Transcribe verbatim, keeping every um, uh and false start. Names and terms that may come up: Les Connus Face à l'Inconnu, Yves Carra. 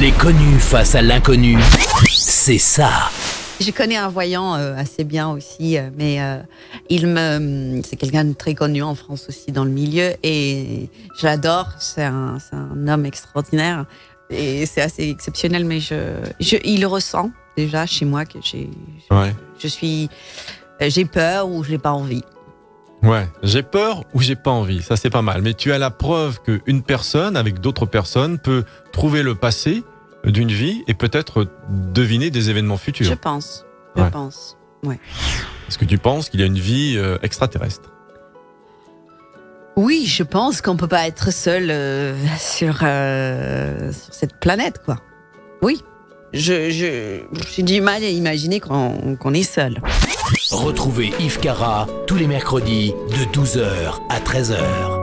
Les Connus face à l'inconnu, c'est ça. Je connais un voyant euh, assez bien aussi, euh, mais euh, il me, c'est quelqu'un de très connu en France aussi dans le milieu, et je l'adore, c'est un, c'est un homme extraordinaire, et c'est assez exceptionnel, mais je, je, il le ressent déjà chez moi, que j'ai, je, ouais. je suis, j'ai peur ou j'ai pas envie. Ouais, j'ai peur ou j'ai pas envie, ça c'est pas mal, mais tu as la preuve qu'une personne avec d'autres personnes peut trouver le passé d'une vie et peut-être deviner des événements futurs. Je pense, je ouais. pense, ouais. Est-ce que tu penses qu'il y a une vie euh, extraterrestre? Oui, je pense qu'on peut pas être seul euh, sur, euh, sur cette planète, quoi. Oui, je, je, j'ai du mal à imaginer qu'on qu'on est seul. Retrouvez Yves Carra tous les mercredis de douze heures à treize heures.